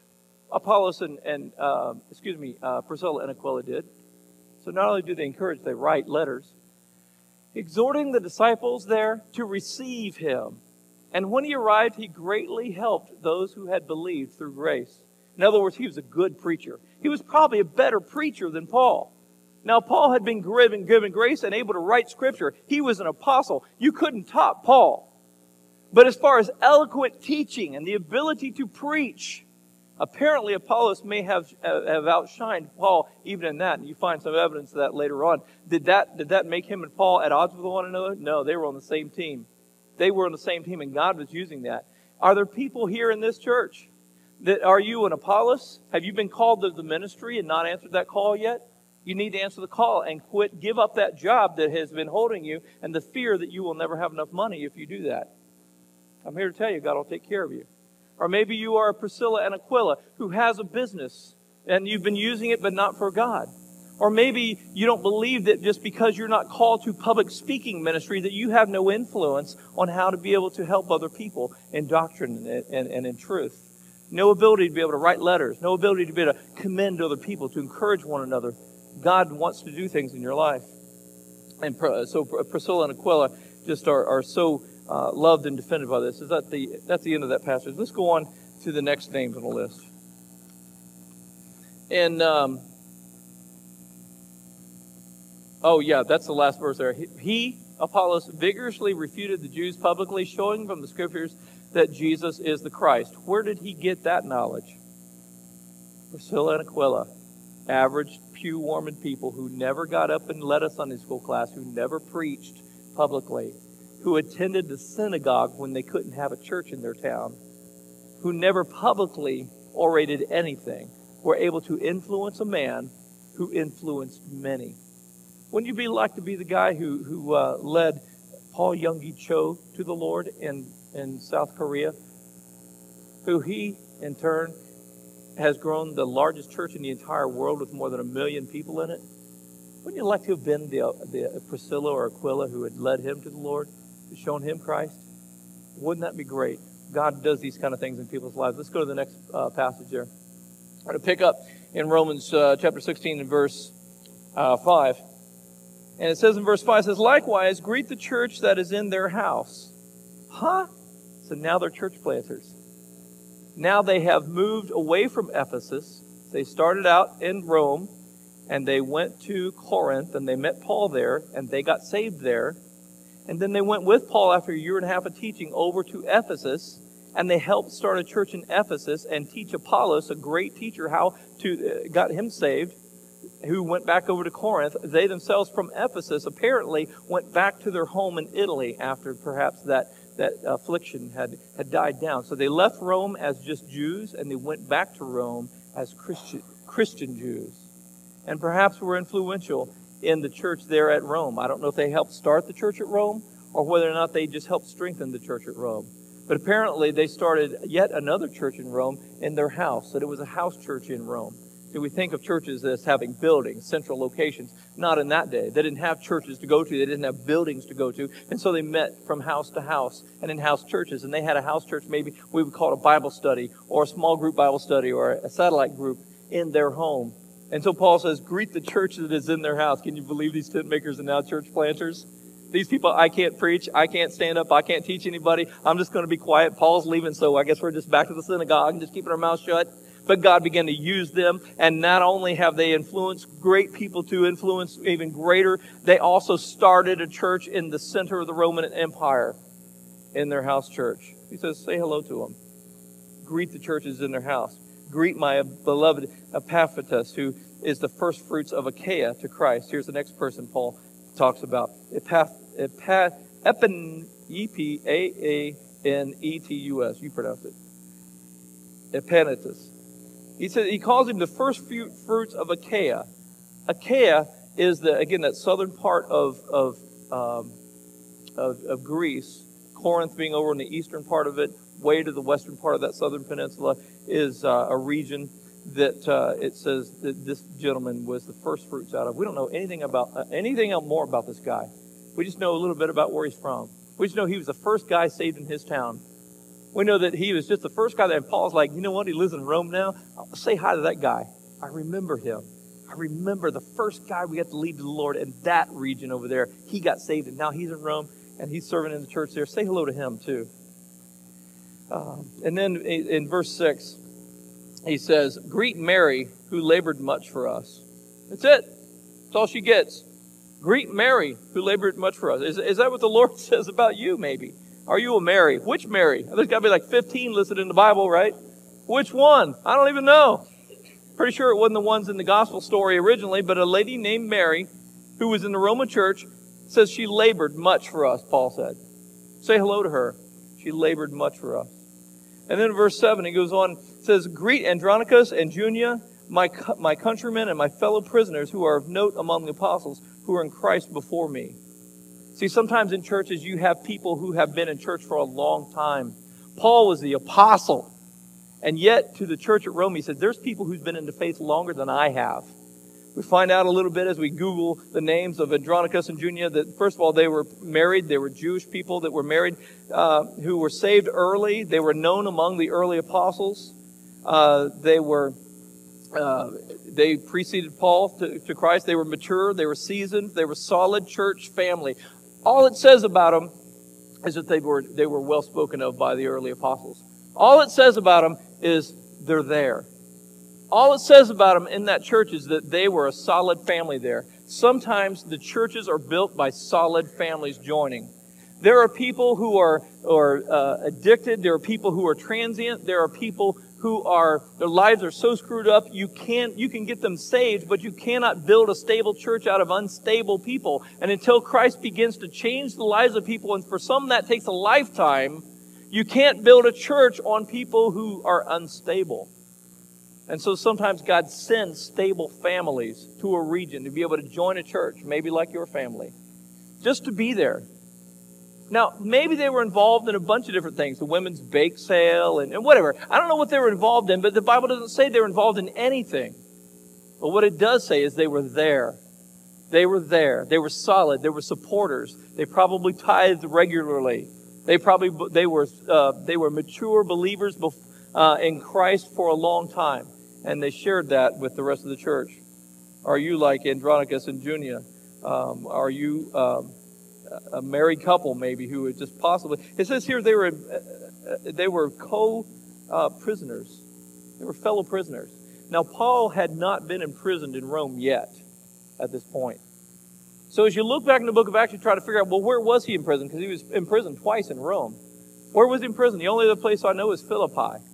Apollos and, and uh, excuse me, uh, Priscilla and Aquila did. So not only do they encourage, they write letters, exhorting the disciples there to receive him. And when he arrived, he greatly helped those who had believed through grace. In other words, he was a good preacher. He was probably a better preacher than Paul. Now, Paul had been given, given grace and able to write scripture. He was an apostle. You couldn't top Paul. But as far as eloquent teaching and the ability to preach, apparently Apollos may have, have outshined Paul even in that, and you find some evidence of that later on. Did that, did that make him and Paul at odds with one another? No, they were on the same team. They were on the same team, and God was using that. Are there people here in this church that are you an Apollos? Have you been called to the ministry and not answered that call yet? You need to answer the call and quit. Give up that job that has been holding you and the fear that you will never have enough money if you do that. I'm here to tell you, God will take care of you. Or maybe you are a Priscilla and Aquila who has a business and you've been using it but not for God. Or maybe you don't believe that just because you're not called to public speaking ministry that you have no influence on how to be able to help other people in doctrine and, and, and in truth. No ability to be able to write letters. No ability to be able to commend other people, to encourage one another. God wants to do things in your life. And so Priscilla and Aquila just are, are so... Uh, loved and defended by this. Is that the, that's the end of that passage. Let's go on to the next names on the list. And, um, oh yeah, that's the last verse there. He, he, Apollos, vigorously refuted the Jews publicly, showing from the scriptures that Jesus is the Christ. Where did he get that knowledge? Priscilla and Aquila, average pew-warming people who never got up and led a Sunday school class, who never preached publicly, who attended the synagogue when they couldn't have a church in their town, who never publicly orated anything, were able to influence a man who influenced many. Wouldn't you be like to be the guy who who uh, led Paul Young-gi Cho to the Lord in, in South Korea, who he, in turn, has grown the largest church in the entire world with more than a million people in it? Wouldn't you like to have been the, the Priscilla or Aquila who had led him to the Lord, shown him Christ? Wouldn't that be great? God does these kind of things in people's lives. Let's go to the next uh, passage there. I'm going to pick up in Romans uh, chapter sixteen and verse uh, five. And it says in verse five, it says, "Likewise, greet the church that is in their house." Huh? So now they're church planters. Now they have moved away from Ephesus. They started out in Rome, and they went to Corinth, and they met Paul there, and they got saved there. And then they went with Paul after a year and a half of teaching over to Ephesus, and they helped start a church in Ephesus and teach Apollos, a great teacher, how to uh, got him saved, who went back over to Corinth. They themselves from Ephesus apparently went back to their home in Italy after perhaps that, that affliction had, had died down. So they left Rome as just Jews, and they went back to Rome as Christian, Christian Jews, and perhaps were influential in the church there at Rome. I don't know if they helped start the church at Rome or whether or not they just helped strengthen the church at Rome. But apparently they started yet another church in Rome in their house, that it was a house church in Rome. So we think of churches as having buildings, central locations. Not in that day. They didn't have churches to go to. They didn't have buildings to go to. And so they met from house to house and in house churches. And they had a house church, maybe we would call it a Bible study or a small group Bible study or a satellite group in their home. And so Paul says, greet the church that is in their house. Can you believe these tent makers are now church planters? These people, I can't preach, I can't stand up, I can't teach anybody. I'm just going to be quiet. Paul's leaving, so I guess we're just back to the synagogue and just keeping our mouths shut. But God began to use them, and not only have they influenced great people to influence even greater, they also started a church in the center of the Roman Empire in their house church. He says, say hello to them. Greet the churches in their house. Greet my beloved Epaphroditus, who is the first fruits of Achaia to Christ. Here's the next person Paul talks about. Epaph, Epaph, Epan, E P A A N E T U S. You pronounce it. Epaenetus. He says he calls him the first fruits of Achaia. Achaia is the again that southern part of of um, of, of Greece. Corinth being over in the eastern part of it, way to the western part of that southern peninsula is uh, a region that uh, it says that this gentleman was the first fruits out of. We don't know anything about uh, anything else more about this guy. We just know a little bit about where he's from. We just know he was the first guy saved in his town. We know that he was just the first guy there, and Paul's like, you know what, he lives in Rome now. I'll say hi to that guy. I remember him. I remember the first guy we had to lead to the Lord in that region over there. He got saved, and now he's in Rome, and he's serving in the church there. Say hello to him, too. Um, and then in, in verse six, he says, greet Mary, who labored much for us. That's it. That's all she gets. Greet Mary, who labored much for us. Is, is that what the Lord says about you, maybe? Are you a Mary? Which Mary? There's got to be like fifteen listed in the Bible, right? Which one? I don't even know. Pretty sure it wasn't the ones in the gospel story originally, but a lady named Mary, who was in the Roman church, says she labored much for us, Paul said. Say hello to her. She labored much for us. And then in verse seven, he goes on, says, greet Andronicus and Junia, my, my countrymen and my fellow prisoners who are of note among the apostles, who are in Christ before me. See, sometimes in churches you have people who have been in church for a long time. Paul was the apostle. And yet, to the church at Rome, he said, there's people who've been in the faith longer than I have. We find out a little bit as we Google the names of Andronicus and Junia that, first of all, they were married. They were Jewish people that were married, uh, who were saved early. They were known among the early apostles. Uh, they were... Uh, they preceded Paul to, to Christ. They were mature. They were seasoned. They were solid church family. All it says about them is that they were they were well spoken of by the early apostles. All it says about them is they're there. All it says about them in that church is that they were a solid family there. Sometimes the churches are built by solid families joining. There are people who are, are uh, addicted. There are people who are transient. There are people who are, their lives are so screwed up, you can't, you can get them saved, but you cannot build a stable church out of unstable people. And until Christ begins to change the lives of people, and for some that takes a lifetime, You can't build a church on people who are unstable. And so sometimes God sends stable families to a region to be able to join a church, maybe like your family, just to be there. Now, maybe they were involved in a bunch of different things, the women's bake sale and, and whatever. I don't know what they were involved in, but the Bible doesn't say they were involved in anything. But what it does say is they were there. They were there. They were solid. They were supporters. They probably tithed regularly. They probably they were uh, they were mature believers bef- uh, in Christ for a long time, and they shared that with the rest of the church. Are you like Andronicus and Junia? Um, are you um, a married couple maybe who would just possibly? It says here they were uh, they were co uh, prisoners. They were fellow prisoners. Now, Paul had not been imprisoned in Rome yet at this point. So as you look back in the book of Acts, you try to figure out, well, where was he in prison? Because he was in prison twice in Rome. Where was he in prison? The only other place I know is Philippi.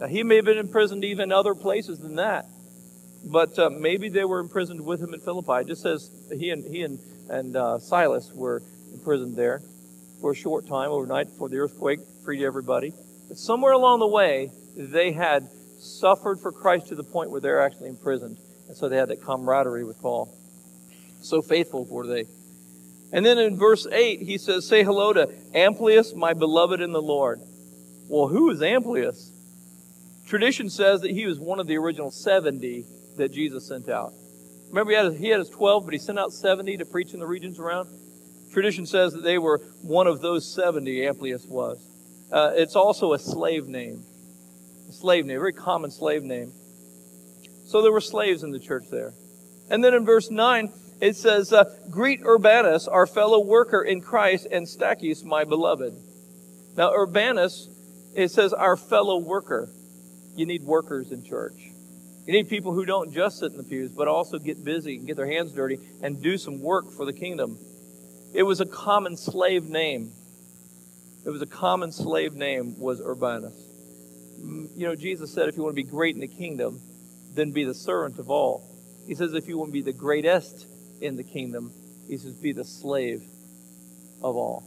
Now, he may have been imprisoned even other places than that. But uh, maybe they were imprisoned with him at Philippi. It just says he and he and, and uh, Silas were imprisoned there for a short time, overnight, before the earthquake freed everybody. But somewhere along the way, they had suffered for Christ to the point where they're actually imprisoned. And so they had that camaraderie with Paul. So faithful were they. And then in verse eight, he says, "Say hello to Amplius, my beloved in the Lord." Well, who is Amplius? Tradition says that he was one of the original seventy that Jesus sent out. Remember, he had, he had his twelve, but he sent out seventy to preach in the regions around. Tradition says that they were one of those seventy, Amplius was. Uh, it's also a slave name. A slave name, a very common slave name. So there were slaves in the church there. And then in verse nine, it says, uh, "Greet Urbanus, our fellow worker in Christ, and Stachys, my beloved." Now, Urbanus, it says, our fellow worker. You need workers in church. You need people who don't just sit in the pews, but also get busy and get their hands dirty and do some work for the kingdom. It was a common slave name. It was a common slave name, was Urbanus. You know, Jesus said, if you want to be great in the kingdom, then be the servant of all. He says, if you want to be the greatest in the kingdom, he says, be the slave of all.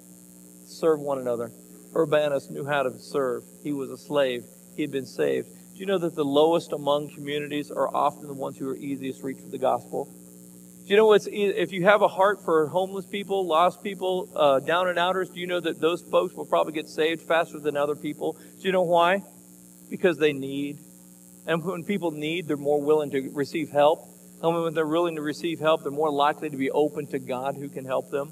Serve one another. Urbanus knew how to serve. He was a slave. He had been saved. Do you know that the lowest among communities are often the ones who are easiest to reach for the gospel? Do you know what's, if you have a heart for homeless people, lost people, uh, down and outers, do you know that those folks will probably get saved faster than other people? Do you know why? Because they need. And when people need, they're more willing to receive help. And when they're willing to receive help, they're more likely to be open to God who can help them.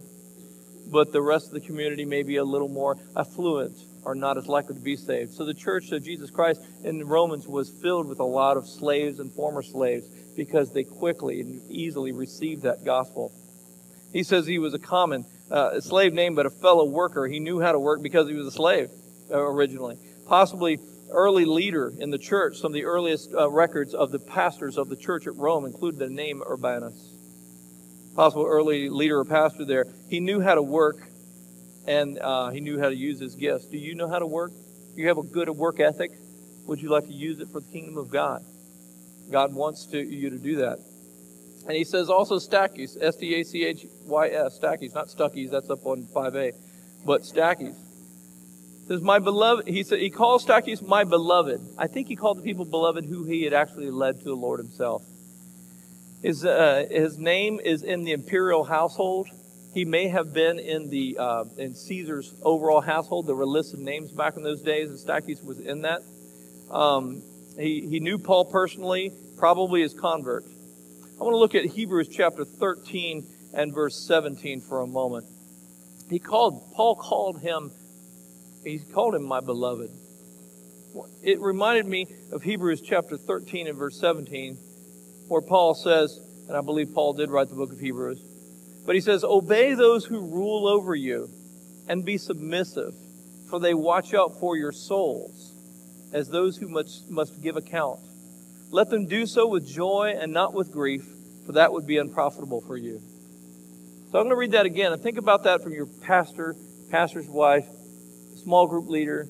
But the rest of the community may be a little more affluent or not as likely to be saved. So the church of Jesus Christ in Romans was filled with a lot of slaves and former slaves because they quickly and easily received that gospel. He says he was a common uh, slave name, but a fellow worker. He knew how to work because he was a slave uh, originally. Possibly early leader in the church. Some of the earliest uh, records of the pastors of the church at Rome include the name Urbanus. Possible early leader or pastor there. He knew how to work, and uh, he knew how to use his gifts. Do you know how to work? Do you have a good work ethic? Would you like to use it for the kingdom of God? God wants to, you to do that. And he says also Stachys, S T A C H Y S, Stachys, not Stuckies, that's up on five A, but Stachys. Says, my beloved, he said, he calls Stachys my beloved. I think he called the people beloved who he had actually led to the Lord himself. His, uh, his name is in the imperial household. He may have been in the uh, in Caesar's overall household. There were lists of names back in those days, and Stachys was in that. Um, he, he knew Paul personally, probably his convert. I want to look at Hebrews chapter thirteen and verse seventeen for a moment. He called Paul called him He called him my beloved. It reminded me of Hebrews chapter thirteen and verse seventeen, where Paul says, and I believe Paul did write the book of Hebrews, but he says, "Obey those who rule over you and be submissive, for they watch out for your souls as those who must, must give account. Let them do so with joy and not with grief, for that would be unprofitable for you." So I'm going to read that again, and think about that from your pastor, pastor's wife, small group leader,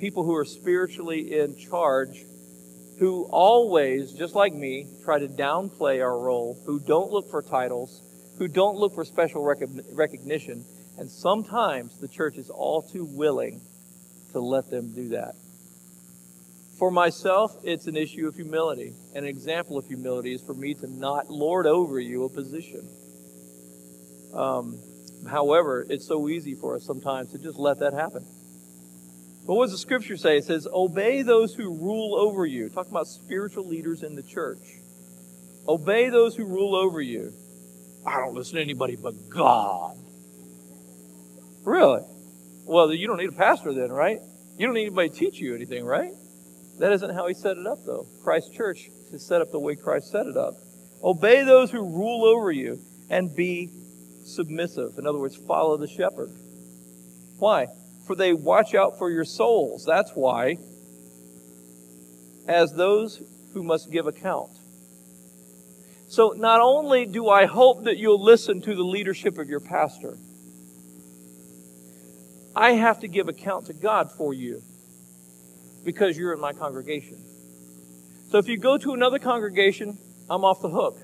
people who are spiritually in charge, who always, just like me, try to downplay our role, who don't look for titles, who don't look for special rec- recognition. And sometimes the church is all too willing to let them do that. For myself, it's an issue of humility. An example of humility is for me to not lord over you a position. Um, however, it's so easy for us sometimes to just let that happen. But what does the scripture say? It says, obey those who rule over you. Talking about spiritual leaders in the church. Obey those who rule over you. I don't listen to anybody but God. Really? Well, you don't need a pastor then, right? You don't need anybody to teach you anything, right? That isn't how he set it up, though. Christ's church is set up the way Christ set it up. Obey those who rule over you and be submissive. In other words, follow the shepherd. Why? For they watch out for your souls. That's why. As those who must give account. So not only do I hope that you'll listen to the leadership of your pastor, I have to give account to God for you. Because you're in my congregation. So if you go to another congregation, I'm off the hook.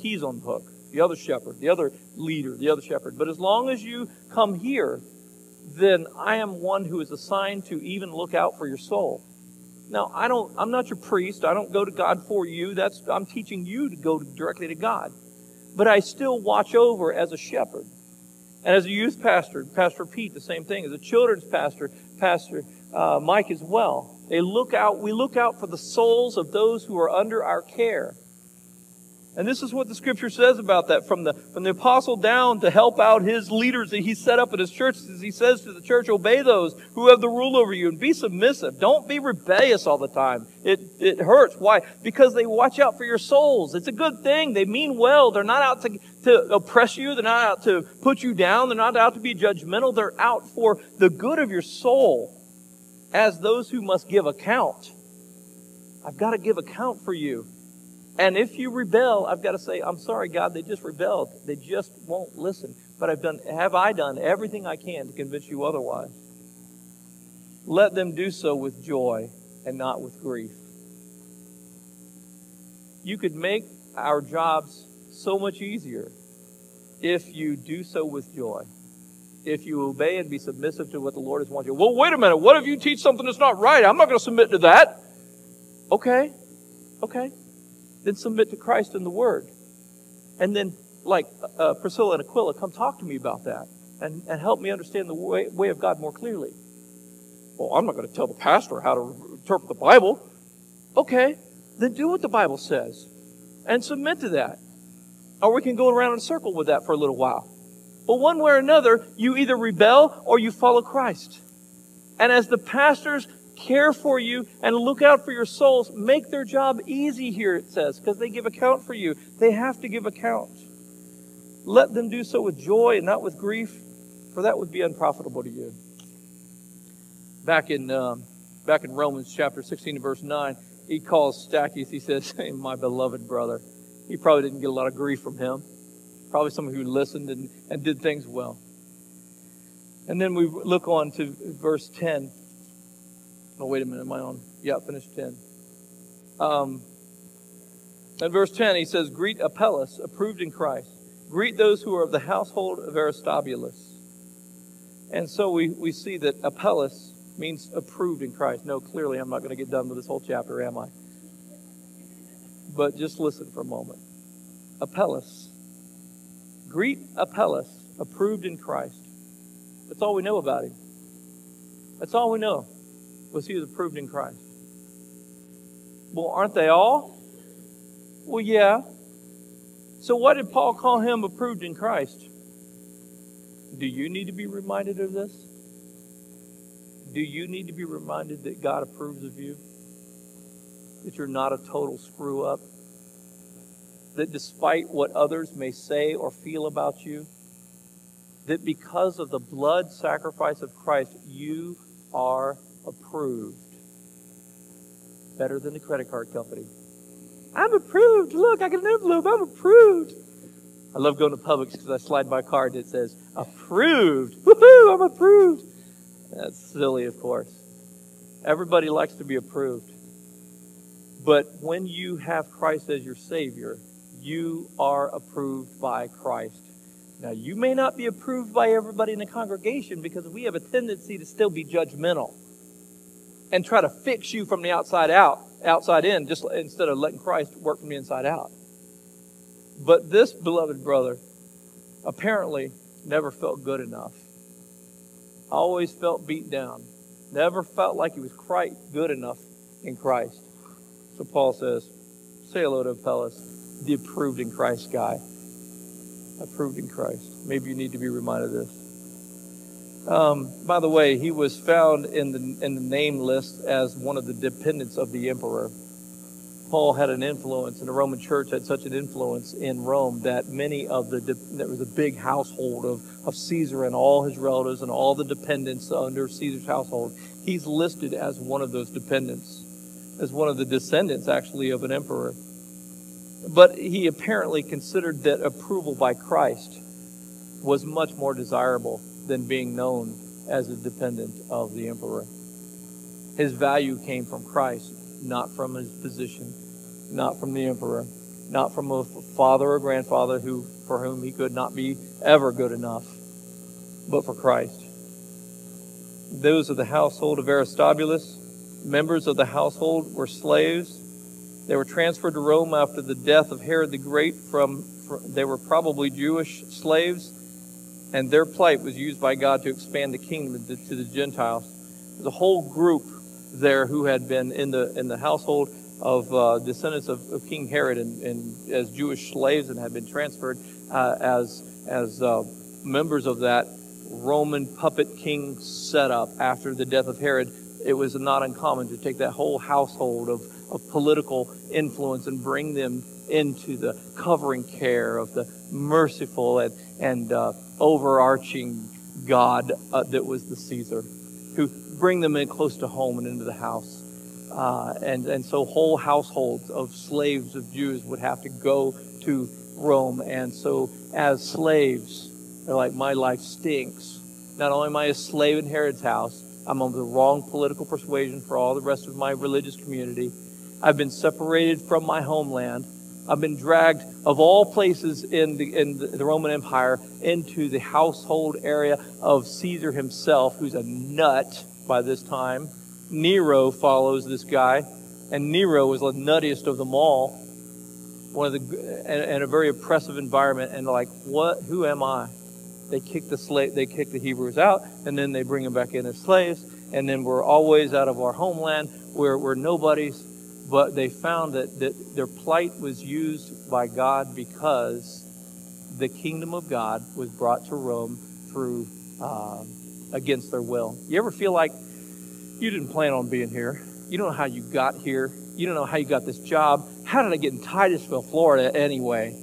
He's on the hook. The other shepherd, the other leader, the other shepherd. But as long as you come here, then I am one who is assigned to even look out for your soul. Now, I don't, I'm not your priest. I don't go to God for you. That's, I'm teaching you to go directly to God. But I still watch over as a shepherd. And as a youth pastor, Pastor Pete, the same thing. As a children's pastor, Pastor Uh, Mike as well. They look out, we look out for the souls of those who are under our care. And this is what the scripture says about that. From the, from the apostle down to help out his leaders that he set up in his church, as he says to the church, obey those who have the rule over you and be submissive. Don't be rebellious all the time. It, it hurts. Why? Because they watch out for your souls. It's a good thing. They mean well. They're not out to, to oppress you. They're not out to put you down. They're not out to be judgmental. They're out for the good of your soul. As those who must give account, I've got to give account for you. And if you rebel, I've got to say, I'm sorry, God, they just rebelled. They just won't listen. But I've done, have I done everything I can to convince you otherwise? Let them do so with joy and not with grief. You could make our jobs so much easier if you do so with joy. If you obey and be submissive to what the Lord has wanted you. Well, wait a minute. What if you teach something that's not right? I'm not going to submit to that. Okay. Okay. Then submit to Christ and the Word. And then, like uh, Priscilla and Aquila, come talk to me about that. And, and help me understand the way, way of God more clearly. Well, I'm not going to tell the pastor how to interpret the Bible. Okay. Then do what the Bible says. And submit to that. Or we can go around in a circle with that for a little while. But one way or another, you either rebel or you follow Christ. And as the pastors care for you and look out for your souls, make their job easy here, it says, because they give account for you. They have to give account. Let them do so with joy and not with grief, for that would be unprofitable to you. Back in um, back in Romans chapter sixteen and verse nine, he calls Stachys, he says, hey, my beloved brother. He probably didn't get a lot of grief from him. Probably someone who listened and, and did things well. And then we look on to verse ten. Oh, wait a minute. Am I on? Yeah, finish ten. Um, in verse ten, he says, greet Apelles, approved in Christ. Greet those who are of the household of Aristobulus. And so we, we see that Apelles means approved in Christ. No, clearly I'm not going to get done with this whole chapter, am I? But just listen for a moment. Apelles. Greet Apelles, approved in Christ. That's all we know about him. That's all we know, was he was approved in Christ. Well, aren't they all? Well, yeah. So what did Paul call him approved in Christ? Do you need to be reminded of this? Do you need to be reminded that God approves of you? That you're not a total screw up? That despite what others may say or feel about you, that because of the blood sacrifice of Christ, you are approved. Better than the credit card company. I'm approved. Look, I got an envelope. I'm approved. I love going to Publix because I slide my card that says, approved. Woohoo, I'm approved. That's silly, of course. Everybody likes to be approved. But when you have Christ as your Savior, you are approved by Christ. Now, you may not be approved by everybody in the congregation because we have a tendency to still be judgmental. and try to fix you from the outside out, outside in, just instead of letting Christ work from the inside out. But this beloved brother apparently never felt good enough. Always felt beat down. Never felt like he was quite good enough in Christ. So Paul says, say hello to Apelles, the approved in Christ guy. Approved in Christ. Maybe you need to be reminded of this. Um, by the way, he was found in the in the name list as one of the dependents of the emperor. Paul had an influence, and the Roman church had such an influence in Rome that many of the, there was a big household of, of Caesar and all his relatives and all the dependents under Caesar's household. He's listed as one of those dependents, as one of the descendants, actually, of an emperor. But he apparently considered that approval by Christ was much more desirable than being known as a dependent of the emperor. His value came from Christ, not from his position, not from the emperor, not from a father or grandfather who for whom he could not be ever good enough, but for Christ. Those of the household of Aristobulus, members of the household, were slaves. They were transferred to Rome after the death of Herod the Great. From, from they were probably Jewish slaves, and their plight was used by God to expand the kingdom to, to the Gentiles. The whole group there who had been in the in the household of uh, descendants of, of King Herod and, and as Jewish slaves and had been transferred uh, as as uh, members of that Roman puppet king setup after the death of Herod. It was not uncommon to take that whole household of, of political influence and bring them into the covering care of the merciful and, and uh, overarching God uh, that was the Caesar, who bring them in close to home and into the house. Uh, and, and so whole households of slaves of Jews would have to go to Rome. And so as slaves, they're like, my life stinks. Not only am I a slave in Herod's house, I'm of the wrong political persuasion for all the rest of my religious community. I've been separated from my homeland. I've been dragged, of all places in the in the Roman Empire, into the household area of Caesar himself, who's a nut by this time. Nero follows this guy, and Nero was the nuttiest of them all. One of the and, and a very oppressive environment. And like, what? Who am I? They kick the slave. They kick the Hebrews out, and then they bring them back in as slaves. And then we're always out of our homeland. We're we're nobodies. But they found that, that their plight was used by God because the kingdom of God was brought to Rome through um, against their will. You ever feel like you didn't plan on being here? You don't know how you got here. You don't know how you got this job. How did I get in Titusville, Florida anyway?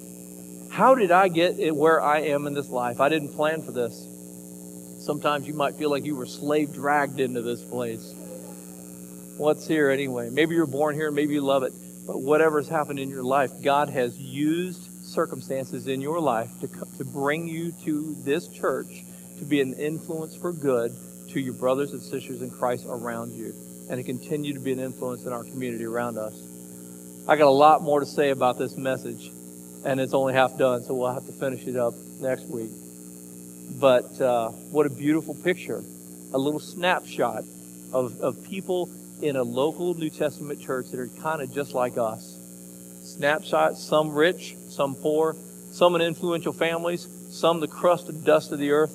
How did I get where I am in this life? I didn't plan for this. Sometimes you might feel like you were slave dragged into this place. What's here anyway? Maybe you're born here, maybe you love it, but whatever's happened in your life, God has used circumstances in your life to to bring you to this church to be an influence for good to your brothers and sisters in Christ around you, and to continue to be an influence in our community around us. I got a lot more to say about this message, and it's only half done, so we'll have to finish it up next week. But uh, what a beautiful picture, a little snapshot of, of people in a local New Testament church that are kind of just like us. Snapshots, some rich, some poor, some in influential families, some the crust and dust of the earth,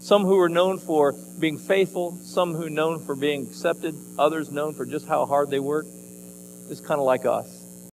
some who are known for being faithful, some who are known for being accepted, others known for just how hard they work. It's kind of like us.